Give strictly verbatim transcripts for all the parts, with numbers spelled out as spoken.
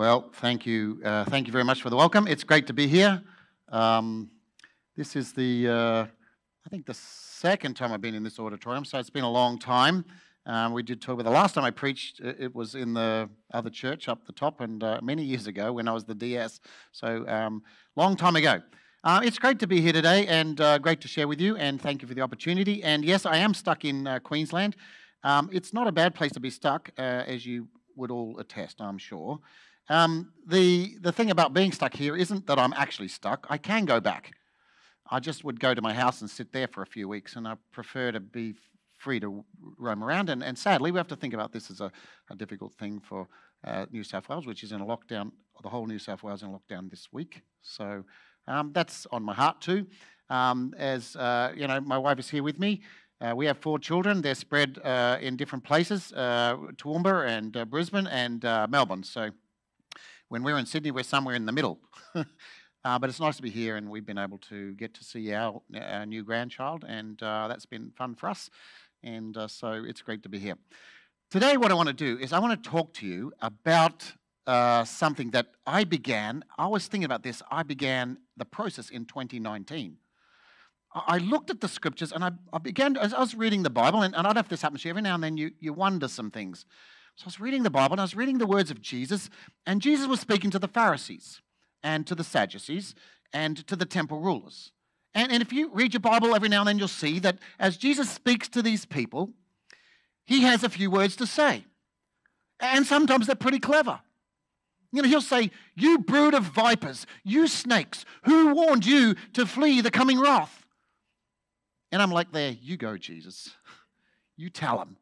Well, thank you. Uh, thank you very much for the welcome. It's great to be here. Um, this is the, uh, I think, the second time I've been in this auditorium, so it's been a long time. Um, we did talk about the last time I preached, it was in the other church up the top, and uh, many years ago when I was the D S, so um, long time ago. Uh, it's great to be here today, and uh, great to share with you, and thank you for the opportunity. And yes, I am stuck in uh, Queensland. Um, it's not a bad place to be stuck, uh, as you would all attest, I'm sure. Um, the, the thing about being stuck here isn't that I'm actually stuck. I can go back. I just would go to my house and sit there for a few weeks, and I prefer to be free to roam around. And, and sadly, we have to think about this as a, a difficult thing for uh, New South Wales, which is in a lockdown. The whole New South Wales in lockdown this week. So um, that's on my heart too. Um, as uh, you know, my wife is here with me. Uh, we have four children. They're spread uh, in different places, uh, Toowoomba and uh, Brisbane and uh, Melbourne. So when we're in Sydney, we're somewhere in the middle. uh, but it's nice to be here, and we've been able to get to see our, our new grandchild, and uh, that's been fun for us. And uh, so it's great to be here. Today, what I want to do is I want to talk to you about uh, something that I began. I was thinking about this. I began the process in twenty nineteen. I looked at the scriptures, and I, I began, as I was reading the Bible, and, and I don't know if this happens to you, every now and then you, you wonder some things. So I was reading the Bible, and I was reading the words of Jesus, and Jesus was speaking to the Pharisees, and to the Sadducees, and to the temple rulers. And, and if you read your Bible every now and then, you'll see that as Jesus speaks to these people, he has a few words to say. And sometimes they're pretty clever. You know, he'll say, "You brood of vipers, you snakes, who warned you to flee the coming wrath?" And I'm like, there you go, Jesus. You tell him.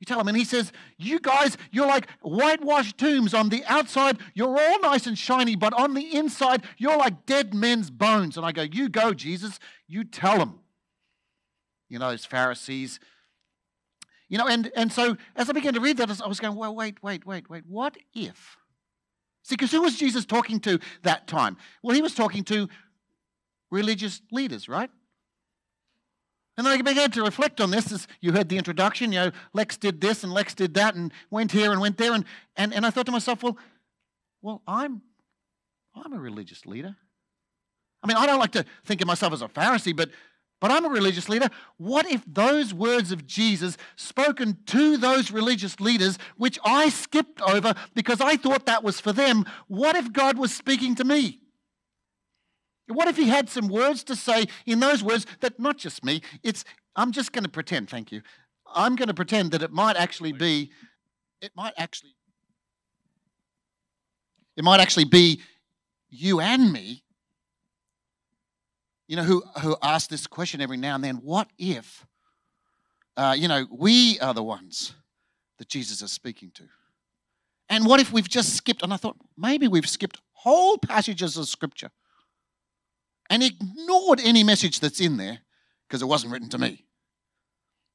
You tell him. And he says, "You guys, you're like whitewashed tombs. On the outside, you're all nice and shiny, but on the inside, you're like dead men's bones." And I go, "You go, Jesus. You tell him." You know, those Pharisees. You know, and, and so as I began to read that, I was going, well, wait, wait, wait, wait. What if? See, because who was Jesus talking to that time? Well, he was talking to religious leaders, right? And then I began to reflect on this as you heard the introduction. You know, Lex did this and Lex did that and went here and went there. And, and, and I thought to myself, well, well, I'm, I'm a religious leader. I mean, I don't like to think of myself as a Pharisee, but, but I'm a religious leader. What if those words of Jesus spoken to those religious leaders, which I skipped over because I thought that was for them, what if God was speaking to me? What if he had some words to say in those words that not just me, it's, I'm just going to pretend, thank you, I'm going to pretend that it might actually be, it might actually, it might actually be you and me, you know, who, who ask this question every now and then. What if, uh, you know, we are the ones that Jesus is speaking to? And what if we've just skipped, and I thought maybe we've skipped whole passages of Scripture and ignored any message that's in there because it wasn't written to me.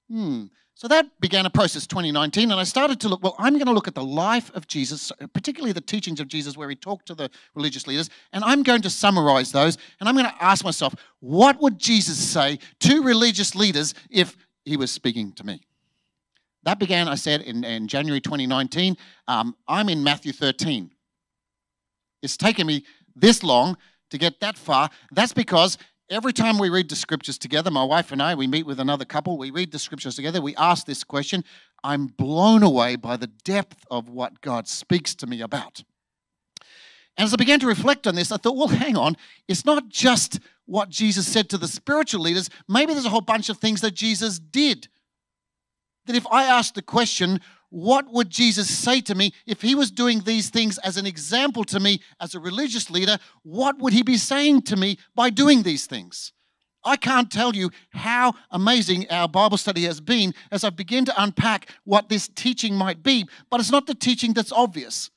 Hmm. So that began a process twenty nineteen, and I started to look, well, I'm going to look at the life of Jesus, particularly the teachings of Jesus where he talked to the religious leaders, and I'm going to summarize those, and I'm going to ask myself, what would Jesus say to religious leaders if he was speaking to me? That began, I said, in, in January twenty nineteen. Um, I'm in Matthew thirteen. It's taken me this long to get that far. That's because every time we read the scriptures together, my wife and I, we meet with another couple, we read the scriptures together, we ask this question. I'm blown away by the depth of what God speaks to me about. And as I began to reflect on this, I thought, well, hang on, it's not just what Jesus said to the spiritual leaders. Maybe there's a whole bunch of things that Jesus did. That if I asked the question, what would Jesus say to me if he was doing these things as an example to me as a religious leader? What would he be saying to me by doing these things? I can't tell you how amazing our Bible study has been as I begin to unpack what this teaching might be, but it's not the teaching that's obvious.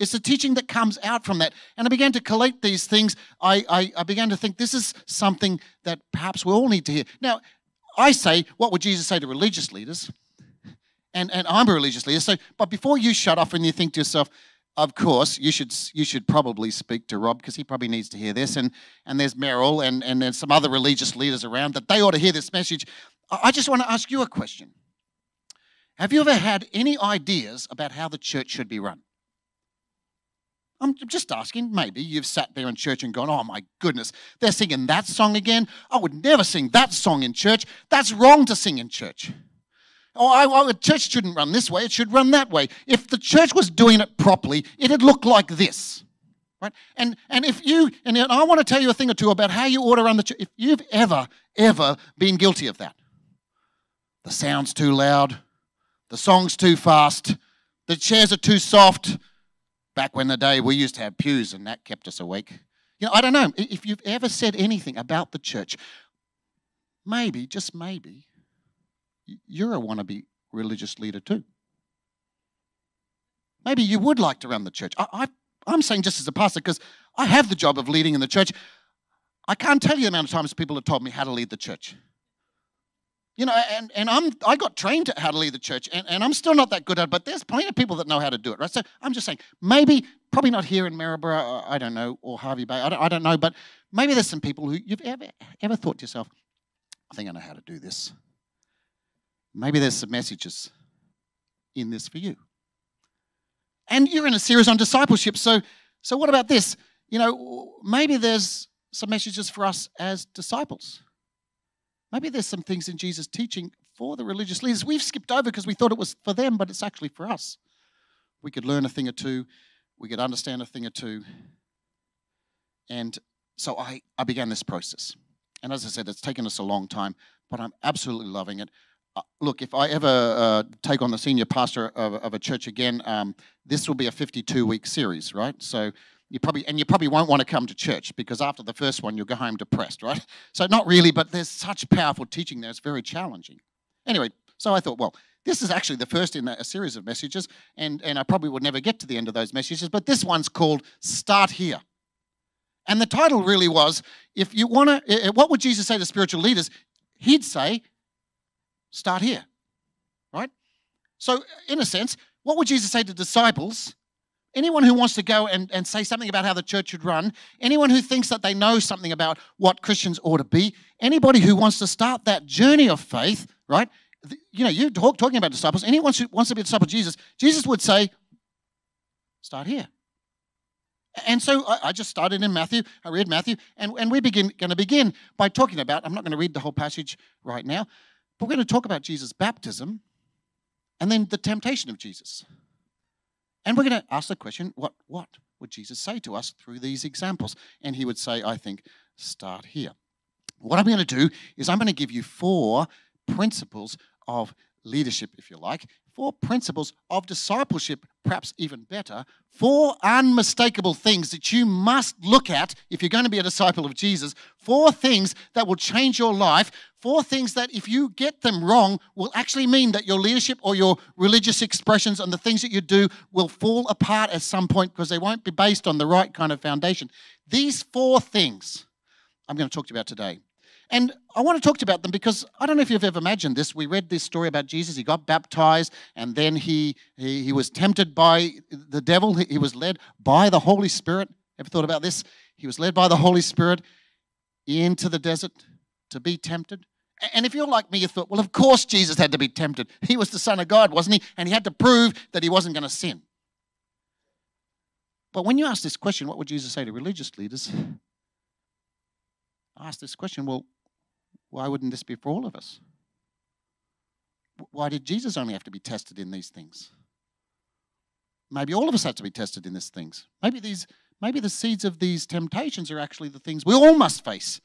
It's the teaching that comes out from that. And I began to collate these things. I, I, I began to think this is something that perhaps we all need to hear. Now, I say, what would Jesus say to religious leaders? And, and I'm a religious leader, so, but before you shut off and you think to yourself, of course, you should you should probably speak to Rob because he probably needs to hear this, and, and there's Merrill and, and there's some other religious leaders around that they ought to hear this message. I just want to ask you a question. Have you ever had any ideas about how the church should be run? I'm just asking, maybe you've sat there in church and gone, oh my goodness, they're singing that song again. I would never sing that song in church. That's wrong to sing in church. Oh, I, I, the church shouldn't run this way. It should run that way. If the church was doing it properly, it'd look like this. Right? And and if you, and I want to tell you a thing or two about how you ought to run the church. If you've ever, ever been guilty of that, the sound's too loud, the song's too fast, the chairs are too soft. Back when the day we used to have pews and that kept us awake. You know, I don't know. If you've ever said anything about the church, maybe, just maybe, you're a wannabe religious leader too. Maybe you would like to run the church. I, I I'm saying just as a pastor, because I have the job of leading in the church. I can't tell you the amount of times people have told me how to lead the church. You know, and, and I'm, I got trained at how to lead the church, and, and I'm still not that good at it, but there's plenty of people that know how to do it, right? So I'm just saying, maybe, probably not here in Maryborough, I don't know, or Hervey Bay, I don't, I don't know, but maybe there's some people who you've ever, ever thought to yourself, I think I know how to do this. Maybe there's some messages in this for you. And you're in a series on discipleship, so so what about this? You know, maybe there's some messages for us as disciples. Maybe there's some things in Jesus' teaching for the religious leaders we've skipped over because we thought it was for them, but it's actually for us. We could learn a thing or two. We could understand a thing or two. And so I, I began this process. And as I said, it's taken us a long time, but I'm absolutely loving it. Look, if I ever uh, take on the senior pastor of, of a church again, um, this will be a fifty-two week series, right? So you probably, and you probably won't want to come to church because after the first one, you'll go home depressed, right? So not really, but there's such powerful teaching there. It's very challenging. Anyway, so I thought, well, this is actually the first in a series of messages, and, and I probably will never get to the end of those messages, but this one's called Start Here. And the title really was, if you want to, what would Jesus say to spiritual leaders? He'd say, start here, right? So in a sense, what would Jesus say to disciples? Anyone who wants to go and, and say something about how the church should run, anyone who thinks that they know something about what Christians ought to be, anybody who wants to start that journey of faith, right? You know, you're talk, talking about disciples. Anyone who wants to be a disciple of Jesus, Jesus would say, start here. And so I just started in Matthew, I read Matthew, and, and we're begin, going to begin by talking about, I'm not going to read the whole passage right now, but we're going to talk about Jesus' baptism and then the temptation of Jesus. And we're going to ask the question, what, what would Jesus say to us through these examples? And he would say, I think, start here. What I'm going to do is I'm going to give you four principles of leadership, if you like, four principles of discipleship, perhaps even better, four unmistakable things that you must look at if you're going to be a disciple of Jesus, four things that will change your life, four things that if you get them wrong will actually mean that your leadership or your religious expressions and the things that you do will fall apart at some point because they won't be based on the right kind of foundation. These four things I'm going to talk to you about today. And I want to talk to you about them because I don't know if you've ever imagined this. We read this story about Jesus. He got baptized and then he, he, he was tempted by the devil. He, he was led by the Holy Spirit. Ever thought about this? He was led by the Holy Spirit into the desert to be tempted. And if you're like me, you thought, well, of course Jesus had to be tempted. He was the Son of God, wasn't he? And he had to prove that he wasn't going to sin. But when you ask this question, what would Jesus say to religious leaders? I ask this question, well, why wouldn't this be for all of us? Why did Jesus only have to be tested in these things? Maybe all of us have to be tested in these things. Maybe these, maybe the seeds of these temptations are actually the things we all must face.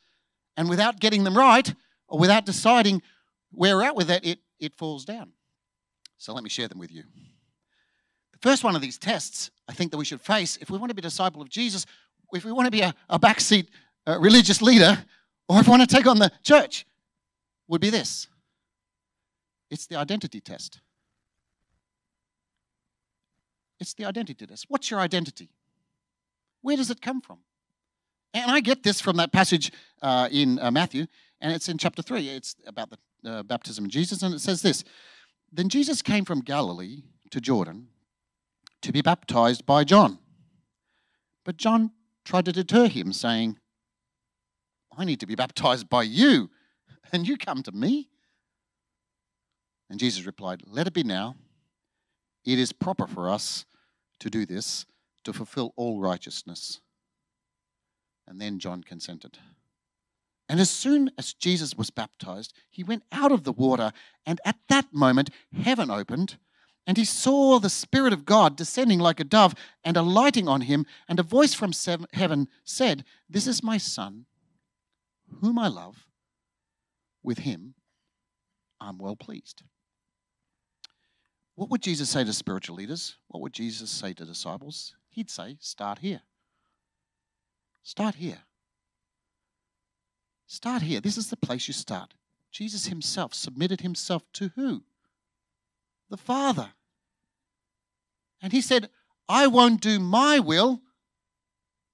And without getting them right, or without deciding where we're at with it, it, it falls down. So let me share them with you. The first one of these tests, I think that we should face, if we want to be a disciple of Jesus, if we want to be a, a backseat uh, religious leader, or if I want to take on the church, would be this. It's the identity test. It's the identity test. What's your identity? Where does it come from? And I get this from that passage uh, in uh, Matthew, and it's in chapter three. It's about the uh, baptism of Jesus, and it says this. Then Jesus came from Galilee to Jordan to be baptized by John. But John tried to deter him, saying, I need to be baptized by you, and you come to me? And Jesus replied, let it be now. It is proper for us to do this to fulfill all righteousness. And then John consented. And as soon as Jesus was baptized, he went out of the water, and at that moment heaven opened, and he saw the Spirit of God descending like a dove and alighting on him, and a voice from heaven said, "This is my Son, whom I love. With him, I'm well pleased." What would Jesus say to spiritual leaders? What would Jesus say to disciples? He'd say, start here. Start here. Start here. This is the place you start. Jesus himself submitted himself to who? The Father. And he said, I won't do my will,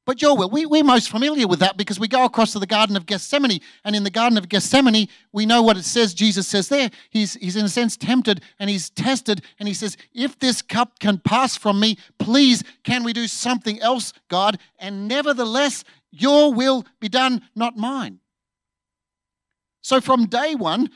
but your will. We, we're most familiar with that because we go across to the Garden of Gethsemane, and in the Garden of Gethsemane, we know what it says Jesus says there. He's, he's in a sense tempted, and he's tested, and he says, if this cup can pass from me, please, can we do something else, God? And nevertheless, your will be done, not mine. So from day one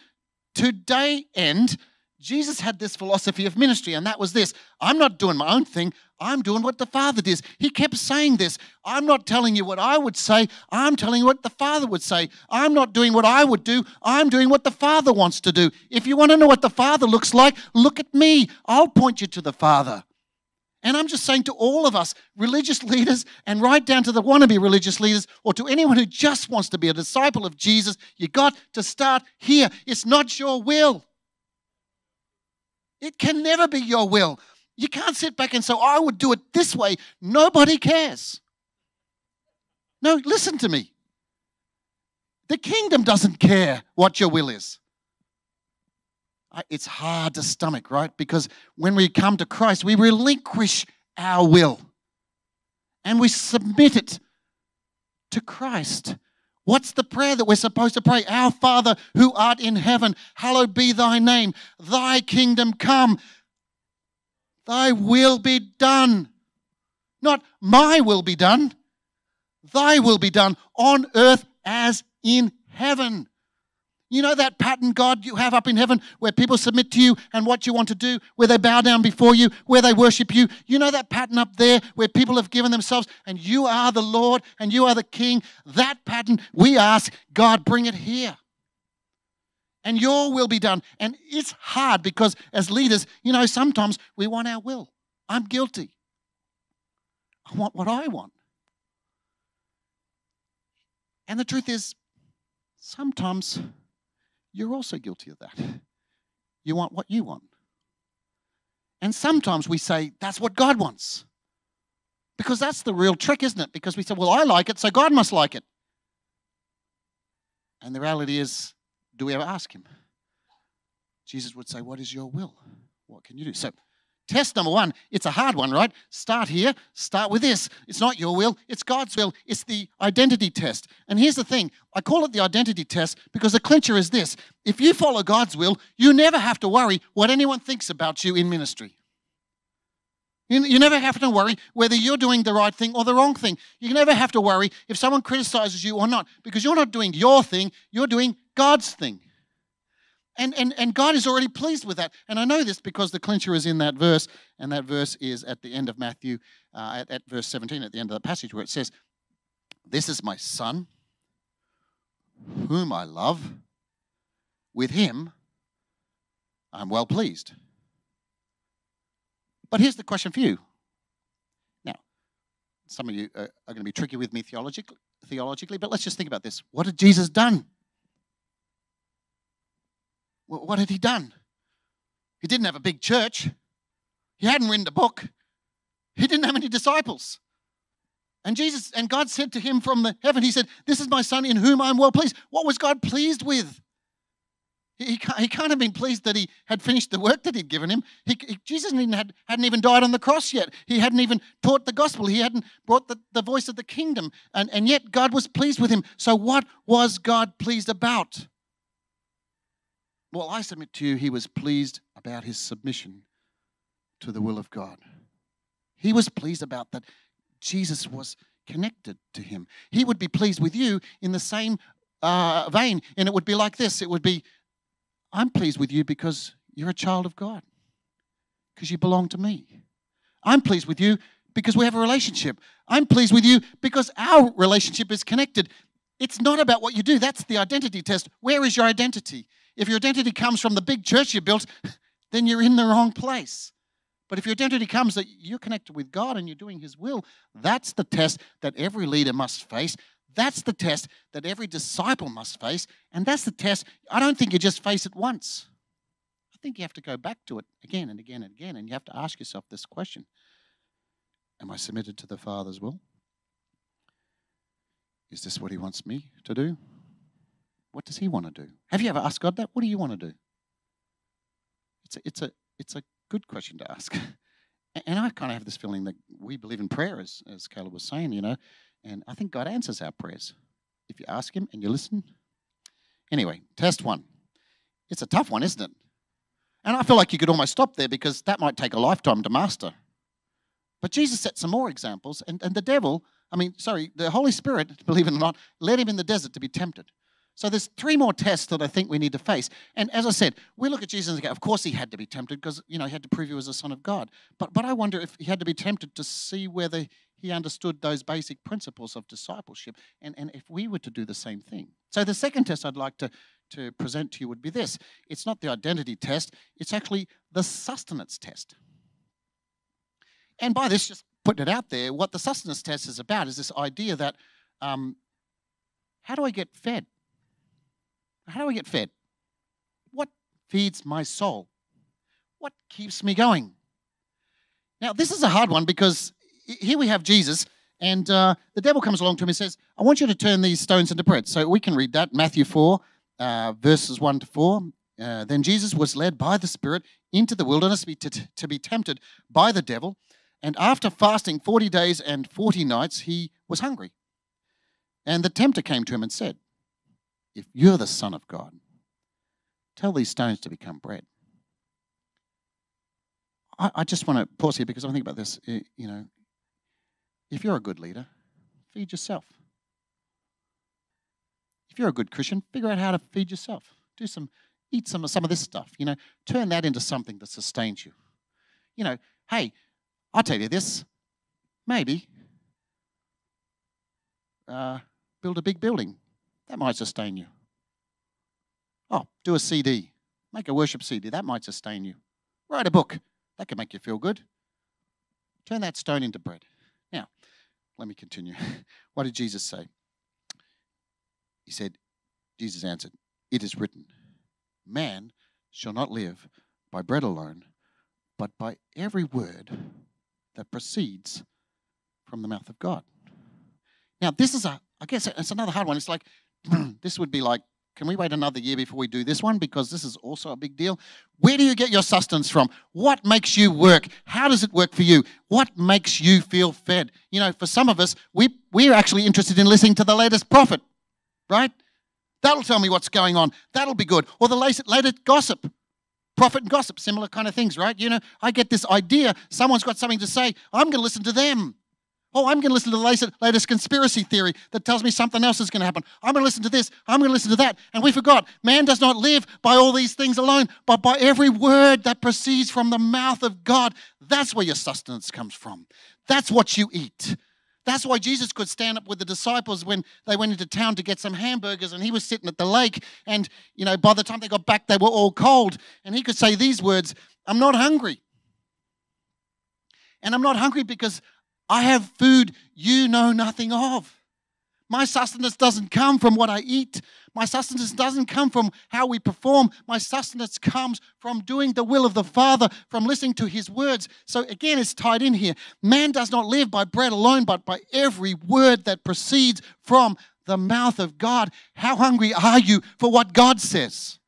to day end, Jesus had this philosophy of ministry, and that was this: I'm not doing my own thing, I'm doing what the Father does. He kept saying this: I'm not telling you what I would say, I'm telling you what the Father would say. I'm not doing what I would do, I'm doing what the Father wants to do. If you want to know what the Father looks like, look at me. I'll point you to the Father. And I'm just saying to all of us, religious leaders, and right down to the wannabe religious leaders, or to anyone who just wants to be a disciple of Jesus, you got to start here. It's not your will. It can never be your will. You can't sit back and say, I would do it this way. Nobody cares. No, listen to me. The kingdom doesn't care what your will is. It's hard to stomach, right? Because when we come to Christ, we relinquish our will and we submit it to Christ. What's the prayer that we're supposed to pray? Our Father who art in heaven, hallowed be thy name. Thy kingdom come. Thy will be done. Not my will be done. Thy will be done on earth as in heaven. You know that pattern, God, you have up in heaven where people submit to you and what you want to do, where they bow down before you, where they worship you. You know that pattern up there where people have given themselves and you are the Lord and you are the King. That pattern, we ask, God, bring it here. And your will be done. And it's hard because as leaders, you know, sometimes we want our will. I'm guilty. I want what I want. And the truth is, sometimes you're also guilty of that. You want what you want. And sometimes we say, that's what God wants. Because that's the real trick, isn't it? Because we say, well, I like it, so God must like it. And the reality is, do we ever ask him? Jesus would say, what is your will? What can you do? So test number one, it's a hard one, right? Start here, start with this. It's not your will, it's God's will. It's the identity test. And here's the thing, I call it the identity test because the clincher is this. If you follow God's will, you never have to worry what anyone thinks about you in ministry. You, you never have to worry whether you're doing the right thing or the wrong thing. You never have to worry if someone criticizes you or not because you're not doing your thing, you're doing God's thing. And, and, and God is already pleased with that. And I know this because the clincher is in that verse, and that verse is at the end of Matthew, uh, at, at verse seventeen, at the end of the passage where it says, "This is my Son, whom I love. With him, I'm well pleased." But here's the question for you. Now, some of you are, are going to be tricky with me theologically, theologically, but let's just think about this. What had Jesus done? What had he done? He didn't have a big church. He hadn't written a book. He didn't have any disciples. And Jesus and God said to him from the heaven, he said, "This is my Son in whom I am well pleased." What was God pleased with? He, he can't have been pleased that he had finished the work that he'd given him. He, he, Jesus hadn't, had, hadn't even died on the cross yet. He hadn't even taught the gospel. He hadn't brought the, the voice of the kingdom. And, and yet God was pleased with him. So what was God pleased about? Well, I submit to you, he was pleased about his submission to the will of God. He was pleased about that Jesus was connected to him. He would be pleased with you in the same uh, vein, and it would be like this. It would be, I'm pleased with you because you're a child of God, because you belong to me. I'm pleased with you because we have a relationship. I'm pleased with you because our relationship is connected. It's not about what you do. That's the identity test. Where is your identity? If your identity comes from the big church you built, then you're in the wrong place. But if your identity comes that you're connected with God and you're doing His will, that's the test that every leader must face. That's the test that every disciple must face. And that's the test. I don't think you just face it once. I think you have to go back to it again and again and again. And you have to ask yourself this question. Am I submitted to the Father's will? Is this what He wants me to do? What does He want to do? Have you ever asked God that? What do you want to do? It's a, it's a, it's a good question to ask. And I kind of have this feeling that we believe in prayer, as, as Caleb was saying, you know, and I think God answers our prayers if you ask Him and you listen. Anyway, test one. It's a tough one, isn't it? And I feel like you could almost stop there because that might take a lifetime to master. But Jesus set some more examples, and, and the devil, I mean, sorry, the Holy Spirit, believe it or not, led Him in the desert to be tempted. So there's three more tests that I think we need to face. And as I said, we look at Jesus and go, of course He had to be tempted because, you know, He had to prove He was the Son of God. But, but I wonder if He had to be tempted to see whether He understood those basic principles of discipleship and, and if we were to do the same thing. So the second test I'd like to, to present to you would be this. It's not the identity test. It's actually the sustenance test. And by this, just putting it out there, what the sustenance test is about is this idea that um, how do I get fed? How do I get fed? What feeds my soul? What keeps me going? Now, this is a hard one because here we have Jesus, and uh, the devil comes along to him and says, I want you to turn these stones into bread. So we can read that, Matthew four, uh, verses one to four. Uh, then Jesus was led by the Spirit into the wilderness to be, t- to be tempted by the devil. And after fasting forty days and forty nights, He was hungry. And the tempter came to Him and said, if you're the Son of God, tell these stones to become bread. I, I just want to pause here because I'm thinking about this. You know, if you're a good leader, feed yourself. If you're a good Christian, figure out how to feed yourself. Do some, eat some, some of this stuff, you know. Turn that into something that sustains you. You know, hey, I'll tell you this, maybe uh, build a big building. That might sustain you. Oh, do a C D. Make a worship C D. That might sustain you. Write a book. That can make you feel good. Turn that stone into bread. Now, let me continue. What did Jesus say? He said, Jesus answered, it is written, man shall not live by bread alone, but by every word that proceeds from the mouth of God. Now, this is a, I guess it's another hard one. It's like, this would be like, can we wait another year before we do this one? Because this is also a big deal. Where do you get your sustenance from? What makes you work? How does it work for you? What makes you feel fed? You know, for some of us, we, we're actually interested in listening to the latest prophet, right? That'll tell me what's going on. That'll be good. Or the latest, latest gossip. Prophet and gossip, similar kind of things, right? You know, I get this idea. Someone's got something to say. I'm going to listen to them. Oh, I'm going to listen to the latest, latest conspiracy theory that tells me something else is going to happen. I'm going to listen to this. I'm going to listen to that. And we forgot, man does not live by all these things alone, but by every word that proceeds from the mouth of God. That's where your sustenance comes from. That's what you eat. That's why Jesus could stand up with the disciples when they went into town to get some hamburgers and He was sitting at the lake and, you know, by the time they got back, they were all cold. And He could say these words, I'm not hungry. And I'm not hungry because I have food you know nothing of. My sustenance doesn't come from what I eat. My sustenance doesn't come from how we perform. My sustenance comes from doing the will of the Father, from listening to His words. So again, it's tied in here. Man does not live by bread alone, but by every word that proceeds from the mouth of God. How hungry are you for what God says?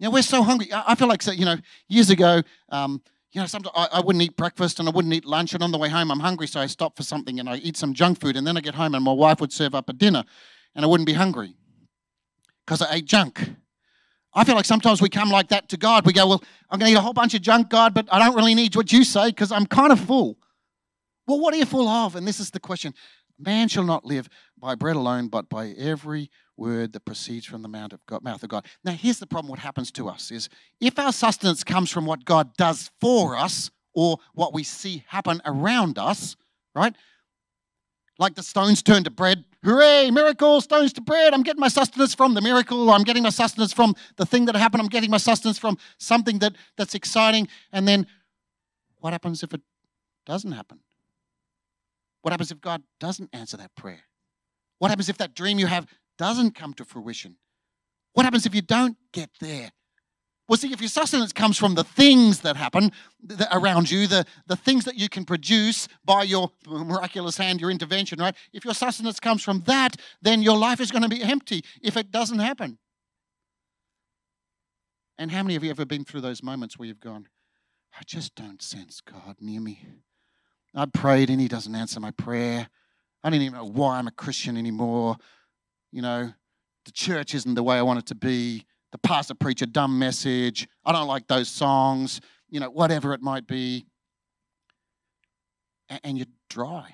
Now, we're so hungry. I feel like, you know, years ago, um, You know, sometimes I, I wouldn't eat breakfast and I wouldn't eat lunch, and on the way home I'm hungry, so I stop for something and I eat some junk food, and then I get home and my wife would serve up a dinner and I wouldn't be hungry because I ate junk. I feel like sometimes we come like that to God. We go, well, I'm going to eat a whole bunch of junk, God, but I don't really need what you say because I'm kind of full. Well, what are you full of? And this is the question. Man shall not live by bread alone, but by every word that proceeds from the mouth of God. Mouth of God. Now, here's the problem. What happens to us is if our sustenance comes from what God does for us or what we see happen around us, right? Like the stones turn to bread. Hooray, miracle, stones to bread. I'm getting my sustenance from the miracle. I'm getting my sustenance from the thing that happened. I'm getting my sustenance from something that, that's exciting. And then what happens if it doesn't happen? What happens if God doesn't answer that prayer? What happens if that dream you have doesn't come to fruition? What happens if you don't get there? Well, see, if your sustenance comes from the things that happen around you, the, the things that you can produce by your miraculous hand, your intervention, right? If your sustenance comes from that, then your life is going to be empty if it doesn't happen. And how many of you have ever been through those moments where you've gone, I just don't sense God near me. I prayed and he doesn't answer my prayer. I don't even know why I'm a Christian anymore. You know, the church isn't the way I want it to be. The pastor preached a dumb message. I don't like those songs. You know, whatever it might be. A- and you're dry.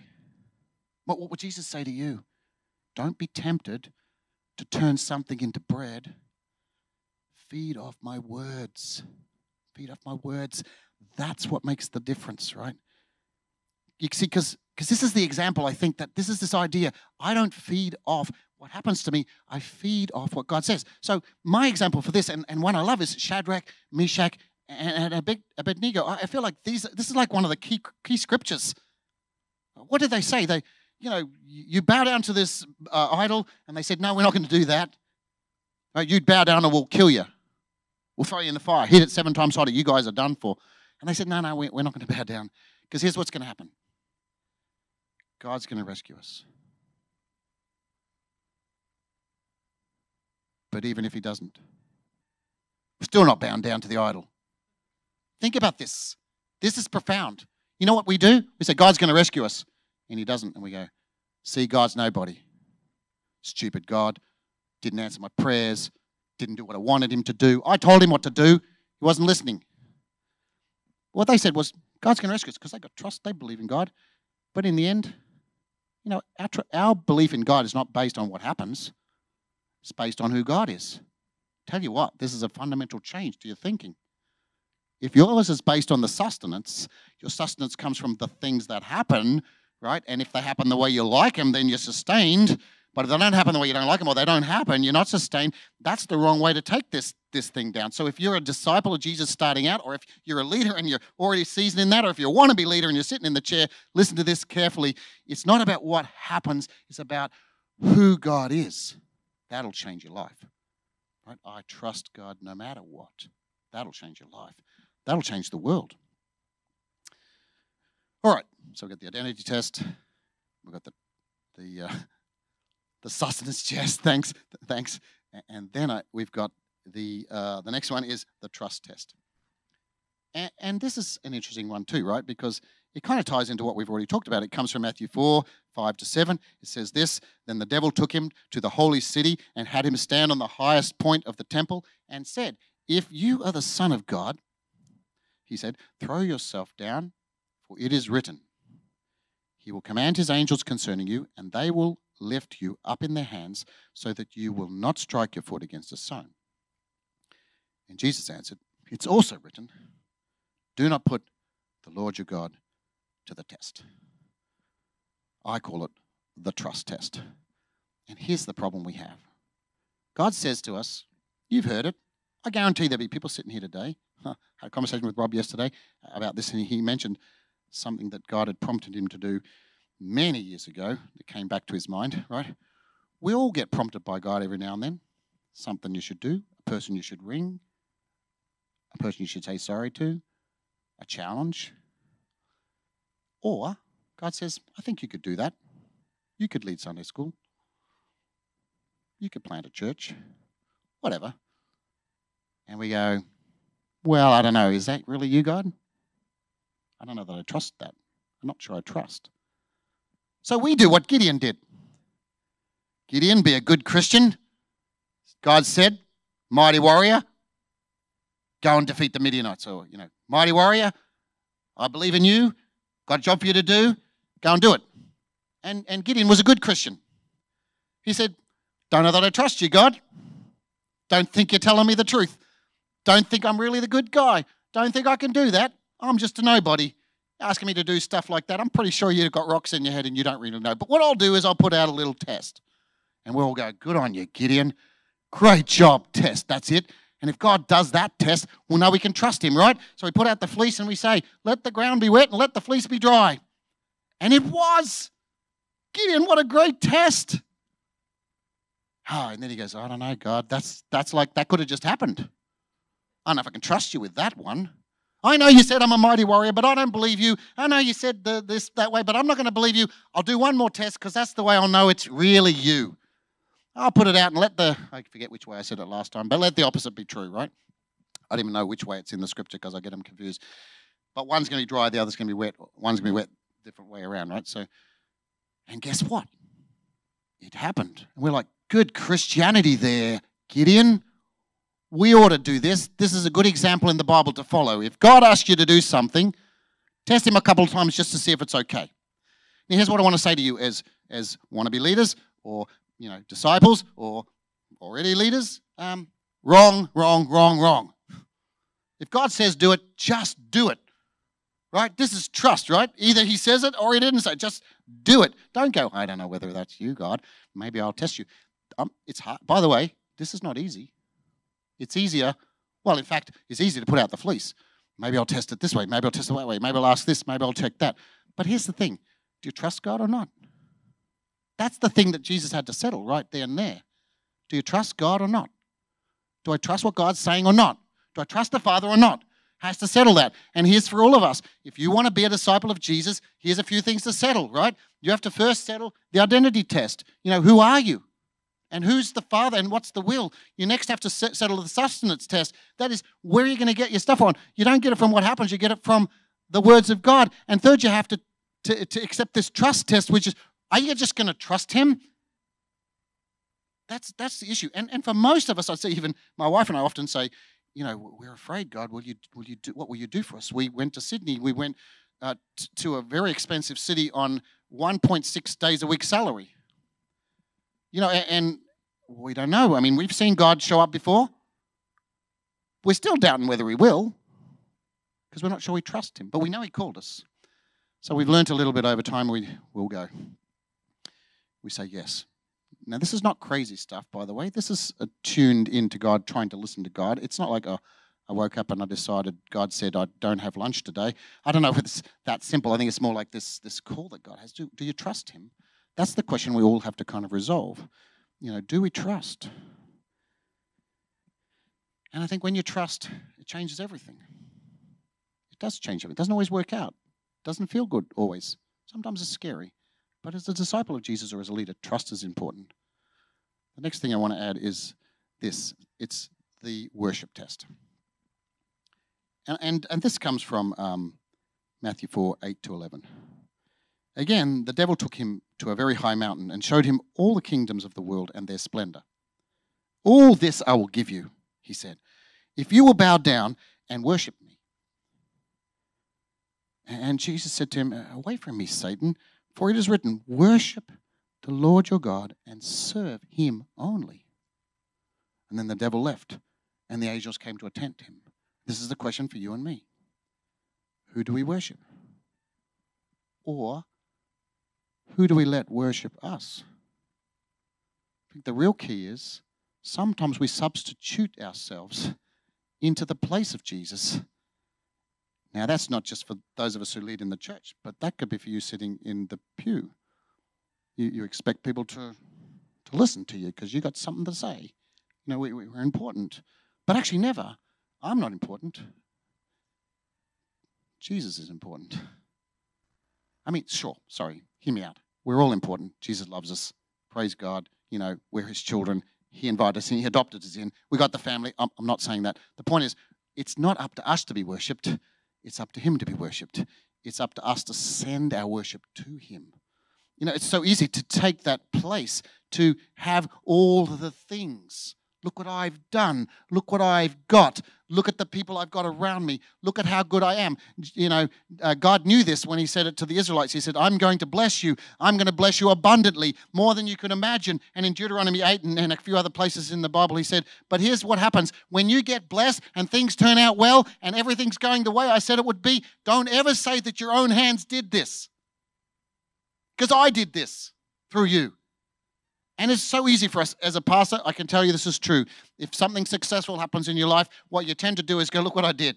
What, what would Jesus say to you? Don't be tempted to turn something into bread. Feed off my words. Feed off my words. That's what makes the difference, right? You see, because because this is the example, I think, that this is this idea. I don't feed off what happens to me, I feed off what God says. So my example for this, and, and one I love, is Shadrach, Meshach, and Abednego. I feel like these. this is like one of the key key scriptures. What did they say? They, you know, you bow down to this uh, idol, and they said, no, we're not going to do that. Right, you bow down or we'll kill you. We'll throw you in the fire. Hit it seven times harder. You guys are done for. And they said, no, no, we're not going to bow down. Because here's what's going to happen. God's going to rescue us. But even if he doesn't, we're still not bound down to the idol. Think about this. This is profound. You know what we do? We say, God's going to rescue us. And he doesn't. And we go, see, God's nobody. Stupid God. Didn't answer my prayers. Didn't do what I wanted him to do. I told him what to do. He wasn't listening. What they said was, God's going to rescue us because they got trust. They believe in God. But in the end, you know, our, tr- our belief in God is not based on what happens. It's based on who God is. Tell you what, this is a fundamental change to your thinking. If yours is based on the sustenance, your sustenance comes from the things that happen, right? And if they happen the way you like them, then you're sustained. But if they don't happen the way you don't like them, or they don't happen, you're not sustained. That's the wrong way to take this, this thing down. So if you're a disciple of Jesus starting out, or if you're a leader and you're already seasoned in that, or if you want to be leader and you're sitting in the chair, listen to this carefully. It's not about what happens. It's about who God is. That'll change your life, right? I trust God no matter what. That'll change your life. That'll change the world. All right, so we've got the identity test. We've got the the uh, the sustenance test. Thanks, thanks. And then I, we've got the uh, the next one is the trust test. And, and this is an interesting one too, right? Because it kind of ties into what we've already talked about. It comes from Matthew four, five to seven. It says this, then the devil took him to the holy city and had him stand on the highest point of the temple and said, if you are the Son of God, he said, throw yourself down, for it is written, he will command his angels concerning you, and they will lift you up in their hands so that you will not strike your foot against a stone. And Jesus answered, it's also written, do not put the Lord your God to the test. I call it the trust test. And here's the problem we have. God says to us, you've heard it. I guarantee there'll be people sitting here today. I had a conversation with Rob yesterday about this, and he mentioned something that God had prompted him to do many years ago that came back to his mind, right? We all get prompted by God every now and then. Something you should do, a person you should ring, a person you should say sorry to, a challenge. Or God says, I think you could do that. You could lead Sunday school. You could plant a church. Whatever. And we go, well, I don't know. Is that really you, God? I don't know that I trust that. I'm not sure I trust. So we do what Gideon did. Gideon, be a good Christian. God said, mighty warrior, go and defeat the Midianites. Or, you know, mighty warrior, I believe in you. Got a job for you to do. Go and do it. And, and Gideon was a good Christian. He said, don't know that I trust you, God. Don't think you're telling me the truth. Don't think I'm really the good guy. Don't think I can do that. I'm just a nobody. Asking me to do stuff like that, I'm pretty sure you've got rocks in your head and you don't really know. But what I'll do is I'll put out a little test. And we'll go, good on you, Gideon. Great job, test. That's it. And if God does that test, we'll know we can trust him, right? So we put out the fleece and we say, let the ground be wet and let the fleece be dry. And it was. Gideon, what a great test. Oh, and then he goes, I don't know, God, that's that's like, that could have just happened. I don't know if I can trust you with that one. I know you said I'm a mighty warrior, but I don't believe you. I know you said the, this that way, but I'm not going to believe you. I'll do one more test because that's the way I'll know it's really you. I'll put it out and let the, I forget which way I said it last time, but let the opposite be true, right? I don't even know which way it's in the scripture because I get them confused. But one's going to be dry, the other's going to be wet. One's going to be wet, different way around, right? So, and guess what? It happened. And we're like, good Christianity there, Gideon. We ought to do this. This is a good example in the Bible to follow. If God asks you to do something, test him a couple of times just to see if it's okay. Now, here's what I want to say to you as, as wannabe leaders or, you know, disciples or already leaders. Um, wrong, wrong, wrong, wrong. If God says do it, just do it, right? This is trust, right? Either he says it or he didn't say it. Just do it. Don't go, I don't know whether that's you, God. Maybe I'll test you. Um, it's hard. By the way, this is not easy. It's easier, well, in fact, it's easier to put out the fleece. Maybe I'll test it this way. Maybe I'll test it that way. Maybe I'll ask this. Maybe I'll check that. But here's the thing. Do you trust God or not? That's the thing that Jesus had to settle right there and there. Do you trust God or not? Do I trust what God's saying or not? Do I trust the Father or not? Has to settle that. And here's for all of us. If you want to be a disciple of Jesus, here's a few things to settle, right? You have to first settle the identity test. You know, who are you? And who's the Father and what's the will? You next have to settle the sustenance test. That is, where are you going to get your stuff on? You don't get it from what happens. You get it from the words of God. And third, you have to, to, to accept this trust test, which is, are you just going to trust him? That's that's the issue. And and for most of us, I'd say even my wife and I often say, you know, we're afraid, God, will you, will you do, what will you do for us? We went to Sydney. We went uh, t- to a very expensive city on one point six days a week salary. You know, and we don't know. I mean, we've seen God show up before. We're still doubting whether he will because we're not sure we trust him, but we know he called us. So we've learnt a little bit over time. We will go. We say yes. Now, this is not crazy stuff, by the way. This is tuned into God, trying to listen to God. It's not like a, I woke up and I decided God said I don't have lunch today. I don't know if it's that simple. I think it's more like this, this call that God has. Do, do you trust him? That's the question we all have to kind of resolve. You know, do we trust? And I think when you trust, it changes everything. It does change everything. It doesn't always work out. It doesn't feel good always. Sometimes it's scary. But as a disciple of Jesus or as a leader, trust is important. The next thing I want to add is this. It's the worship test. And and, and this comes from um, Matthew four, eight to eleven. Again, the devil took him to a very high mountain and showed him all the kingdoms of the world and their splendor. All this I will give you, he said, if you will bow down and worship me. And Jesus said to him, away from me, Satan, for it is written, worship the Lord your God and serve him only. And then the devil left, and the angels came to attend him. This is the question for you and me. Who do we worship? Or who do we let worship us? I think the real key is sometimes we substitute ourselves into the place of Jesus. Now, that's not just for those of us who lead in the church, but that could be for you sitting in the pew. You, you expect people to, to listen to you because you got something to say. You know, we, we we're important. But actually never. I'm not important. Jesus is important. I mean, sure, sorry, hear me out. We're all important. Jesus loves us. Praise God. You know, we're his children. He invited us in. He adopted us in. We got the family. I'm, I'm not saying that. The point is, it's not up to us to be worshipped. It's up to him to be worshipped. It's up to us to send our worship to him. You know, it's so easy to take that place, to have all the things. Look what I've done. Look what I've got. Look at the people I've got around me. Look at how good I am. You know, uh, God knew this when he said it to the Israelites. He said, I'm going to bless you. I'm going to bless you abundantly, more than you can imagine. And in Deuteronomy eight and, and a few other places in the Bible, he said, but here's what happens. When you get blessed and things turn out well and everything's going the way I said it would be, don't ever say that your own hands did this. Because I did this through you. And it's so easy for us as a pastor, I can tell you this is true. If something successful happens in your life, what you tend to do is go, look what I did.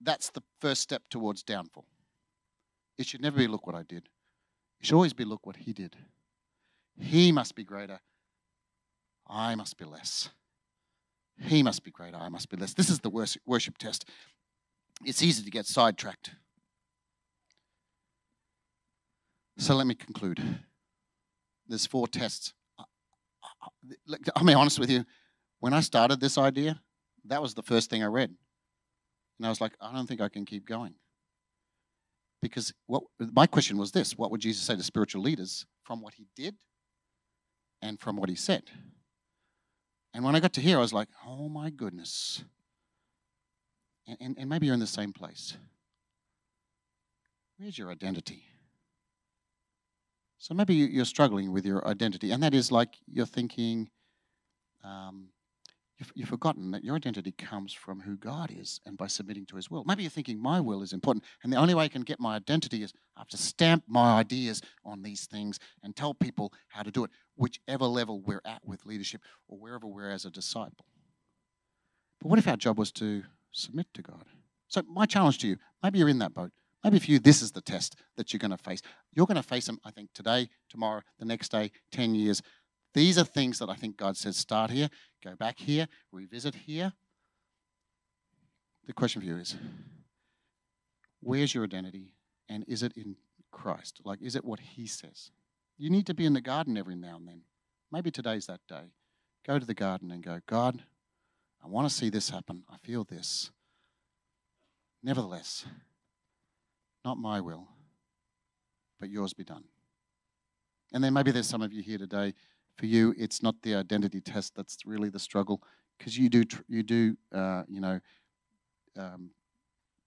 That's the first step towards downfall. It should never be, look what I did. It should always be, look what he did. He must be greater. I must be less. He must be greater. I must be less. This is the worship test. It's easy to get sidetracked. So let me conclude. There's four tests. I'll be honest with you. When I started this idea, that was the first thing I read. And I was like, I don't think I can keep going. Because what my question was this, what would Jesus say to spiritual leaders from what he did and from what he said? And when I got to here, I was like, oh my goodness. And, and, and maybe you're in the same place. Where's your identity? So maybe you're struggling with your identity, and that is like you're thinking, um, you've, you've forgotten that your identity comes from who God is and by submitting to his will. Maybe you're thinking my will is important, and the only way I can get my identity is I have to stamp my ideas on these things and tell people how to do it, whichever level we're at with leadership or wherever we're as a disciple. But what if our job was to submit to God? So my challenge to you, maybe you're in that boat. Maybe for you, this is the test that you're going to face. You're going to face them, I think, today, tomorrow, the next day, ten years. These are things that I think God says, start here, go back here, revisit here. The question for you is, where's your identity and is it in Christ? Like, is it what he says? You need to be in the garden every now and then. Maybe today's that day. Go to the garden and go, God, I want to see this happen. I feel this. Nevertheless, not my will, but yours be done. And then maybe there's some of you here today, for you, it's not the identity test that's really the struggle, because you do, you do, uh, you know, um,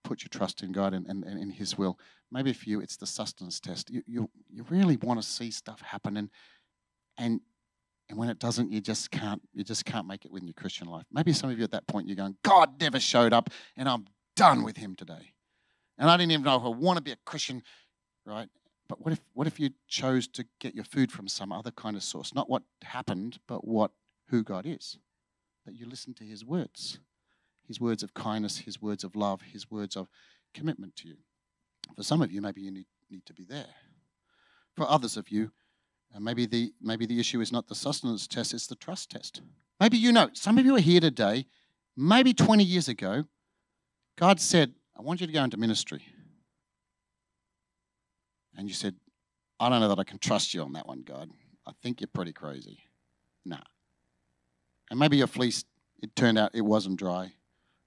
put your trust in God and, and, and in his will. Maybe for you, it's the sustenance test. You you, you really want to see stuff happen, and, and and when it doesn't, you just can't, you just can't make it within your Christian life. Maybe some of you at that point, you're going, God never showed up, and I'm done with him today. And I didn't even know if I want to be a Christian, right? But what if what if you chose to get your food from some other kind of source? Not what happened, but what who God is. That you listen to his words. His words of kindness, his words of love, his words of commitment to you. For some of you, maybe you need, need to be there. For others of you, maybe the maybe the issue is not the sustenance test, it's the trust test. Maybe you know, some of you are here today, maybe twenty years ago, God said, I want you to go into ministry. And you said, I don't know that I can trust you on that one, God. I think you're pretty crazy. Nah. And maybe your fleece, it turned out it wasn't dry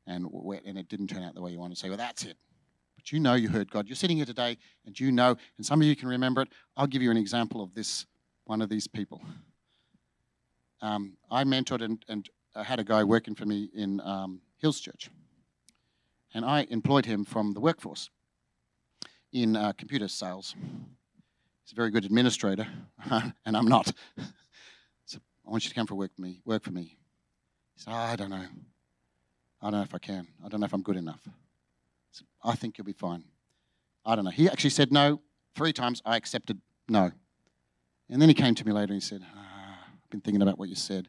and wet and it didn't turn out the way you wanted to say, well, that's it. But you know you heard God. You're sitting here today and you know, and some of you can remember it. I'll give you an example of this, one of these people. Um, I mentored and, and I had a guy working for me in um, Hills Church. And I employed him from the workforce in uh, computer sales. He's a very good administrator, and I'm not. So I want you to come for work for me. Work for me. He said, oh, I don't know. I don't know if I can. I don't know if I'm good enough. I said, I think you'll be fine. I don't know. He actually said no three times. I accepted no. And then he came to me later and he said, ah, I've been thinking about what you said,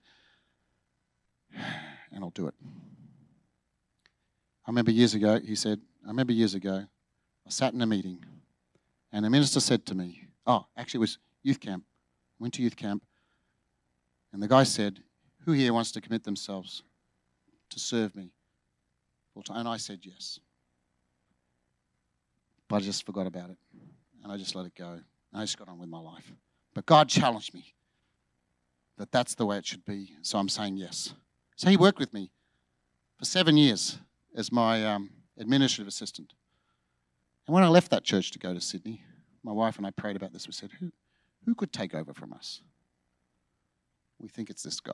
and I'll do it. I remember years ago, he said, I remember years ago, I sat in a meeting and the minister said to me, oh, actually it was youth camp. I went to youth camp and the guy said, who here wants to commit themselves to serve me? And I said yes. But I just forgot about it and I just let it go. And I just got on with my life. But God challenged me that that's the way it should be. So I'm saying yes. So he worked with me for seven years. As my um, administrative assistant. And when I left that church to go to Sydney, my wife and I prayed about this. We said, who, who could take over from us? We think it's this guy.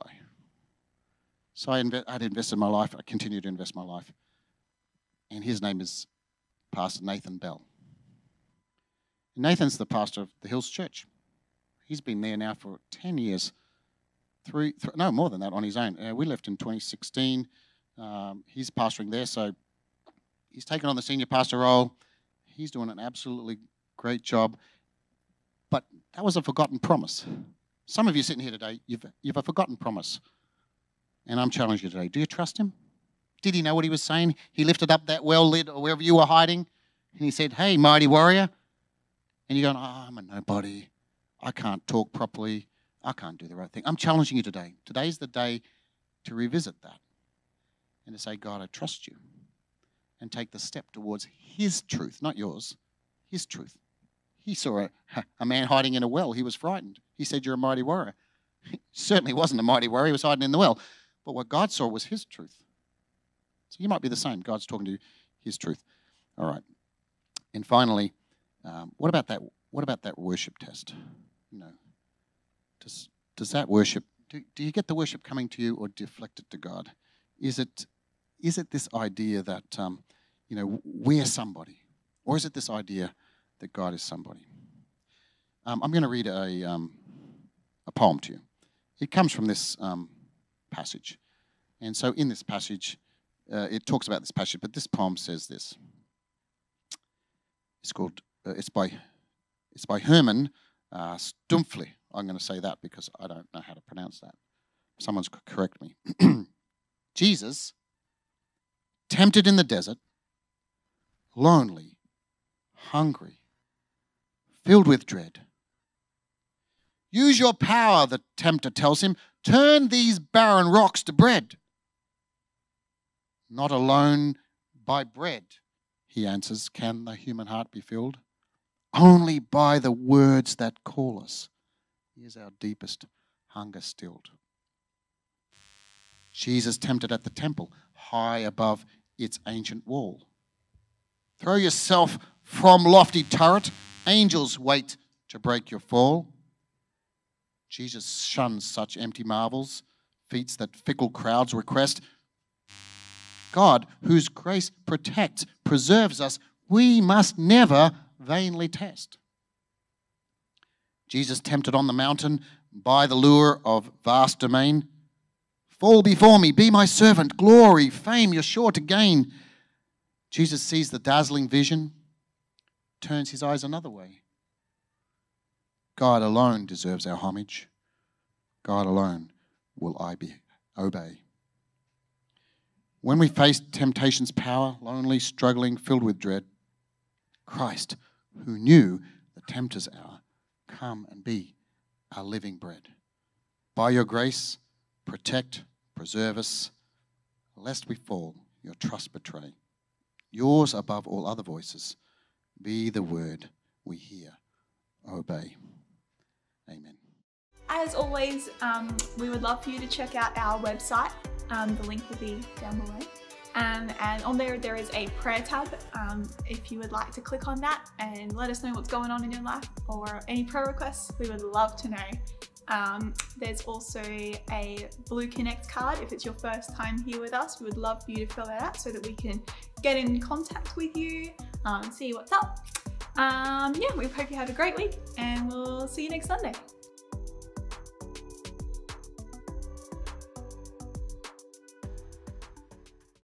So I inv- I'd invested my life. I continue to invest my life. And his name is Pastor Nathan Bell. Nathan's the pastor of the Hills Church. He's been there now for ten years, three, th- no, more than that, on his own. Uh, we left in twenty sixteen. Um, he's pastoring there, so he's taken on the senior pastor role. He's doing an absolutely great job. But that was a forgotten promise. Some of you sitting here today, you've, you've a forgotten promise. And I'm challenging you today. Do you trust him? Did he know what he was saying? He lifted up that well lid or wherever you were hiding, and he said, "Hey, mighty warrior." And you're going, "Oh, I'm a nobody. I can't talk properly. I can't do the right thing." I'm challenging you today. Today's the day to revisit that and to say, "God, I trust you," and take the step towards his truth, not yours, his truth. He saw a, a man hiding in a well. He was frightened. He said, "You're a mighty warrior." He certainly wasn't a mighty warrior. He was hiding in the well. But what God saw was his truth. So you might be the same. God's talking to you, his truth. All right. And finally, um, what about that? What about that worship test? You know, does does that worship? Do, do you get the worship coming to you, or deflect it to God? Is it is it this idea that um, you know we're somebody, or is it this idea that God is somebody? Um, I'm going to read a um, a poem to you. It comes from this. Um, passage. And so in this passage, uh, it talks about this passage, but this poem says this. It's called, uh, it's by it's by Herman uh, Stumpfli. I'm going to say that because I don't know how to pronounce that. Someone's could correct me. Jesus, tempted in the desert, lonely, hungry, filled with dread. "Use your power," the tempter tells him. "Turn these barren rocks to bread." "Not alone by bread," he answers, "can the human heart be filled. Only by the words that call us is our deepest hunger stilled." Jesus tempted at the temple, high above its ancient wall. "Throw yourself from lofty turret. Angels wait to break your fall." Jesus shuns such empty marvels, feats that fickle crowds request. God, whose grace protects, preserves us, we must never vainly test. Jesus tempted on the mountain by the lure of vast domain. "Fall before me, be my servant, glory, fame you're sure to gain." Jesus sees the dazzling vision, turns his eyes another way. God alone deserves our homage. God alone will I be, obey. When we face temptation's power, lonely, struggling, filled with dread, Christ, who knew the tempter's hour, come and be our living bread. By your grace, protect, preserve us, lest we fall, your trust betray. Yours above all other voices, be the word we hear, obey. Amen. As always, um, we would love for you to check out our website. Um, the link will be down below. Um, and on there, there is a prayer tab. Um, if you would like to click on that and let us know what's going on in your life or any prayer requests, we would love to know. Um, there's also a blue Connect card. If it's your first time here with us, we would love for you to fill that out so that we can get in contact with you um, and see what's up. Um, yeah, we hope you have a great week and we'll see you next Sunday.